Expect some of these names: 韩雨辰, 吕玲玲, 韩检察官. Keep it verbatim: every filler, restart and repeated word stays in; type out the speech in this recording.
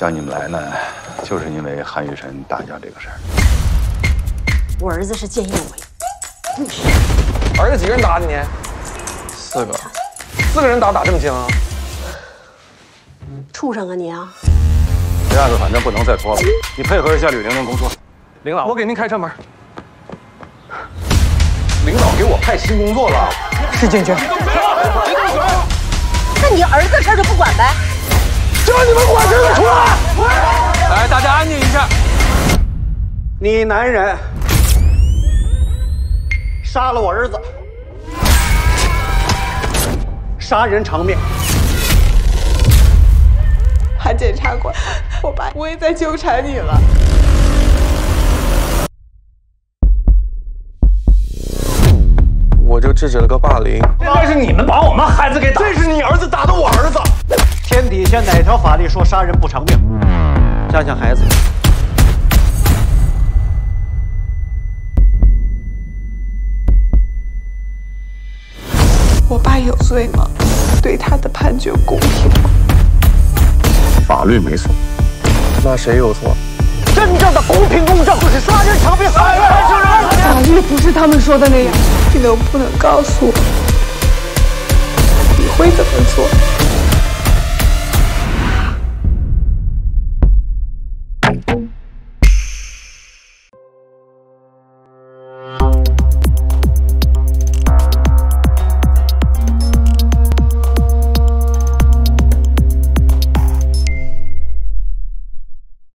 叫你们来呢，就是因为韩雨辰打架这个事儿。我儿子是见义勇为。儿子几个人打你？四个。四个人打打这么轻啊？畜生啊你啊！这案子反正不能再拖了，你配合一下吕玲玲工作。领导，我给您开车门。领导给我派新工作了。是建军。别动手！别动手！那你儿子的事就不管呗？ 让你们管事的出来！来，大家安静一下。你男人杀了我儿子，杀人偿命。韩检察官，我爸不会再纠缠你了。我就制止了个霸凌。那是你们把我们孩子给打，这是你儿子打的我儿子。 天底下哪条法律说杀人不偿命？想想孩子，我爸有罪吗？对他的判决公平吗？法律没错，那谁有错？真正的公平公正就是杀人偿命。法律不是他们说的那样，你能不能告诉我你会怎么做？